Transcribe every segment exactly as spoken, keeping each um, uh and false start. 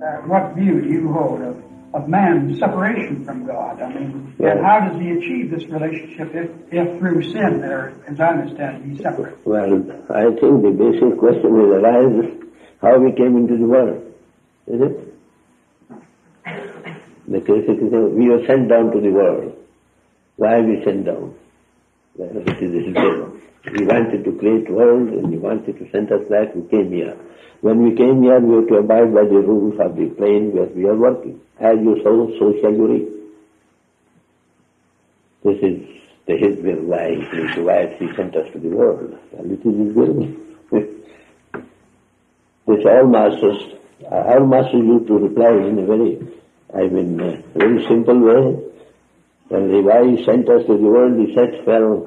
Uh, what view do you hold of, of man's separation from God? I mean, right. And how does he achieve this relationship if, if through sin there, as I understand it, he's separate? Well, I think the basic question will arise how we came into the world, is it? The criticism, we were sent down to the world. Why are we sent down? Well, it is we wanted to create world and he wanted to send us back, we came here. When we came here, we had to abide by the rules of the plane where we are working. As you sow, so shall you reap. This is the His will, why He, why He sent us to the world. And it is His will. Which all masters, all masters used to reply in a very, I mean, uh, very simple way. And why He sent us to the world, He said, well,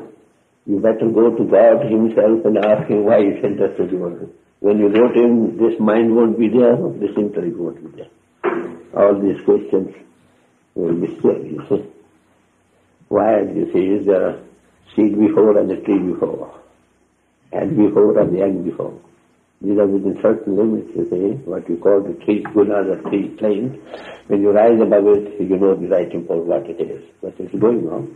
you better go to God Himself and ask Him why He sent us to the world. When you go to Him, this mind won't be there, this intellect won't be there. All these questions will be still, you see. Why, you see, is there a seed before and a tree before? And before and the egg before? These are within certain limits, you see, what you call the three gunas or three planes. When you rise above it, you know the right impulse what it is, what is going on.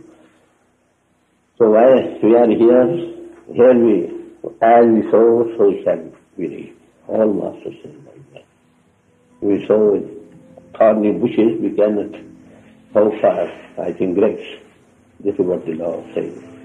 So why we are here, here we, as we sow, so shall we. We reap. All masters say like that. We sow thorny bushes, we cannot, how far, I think grapes. This is what the law says.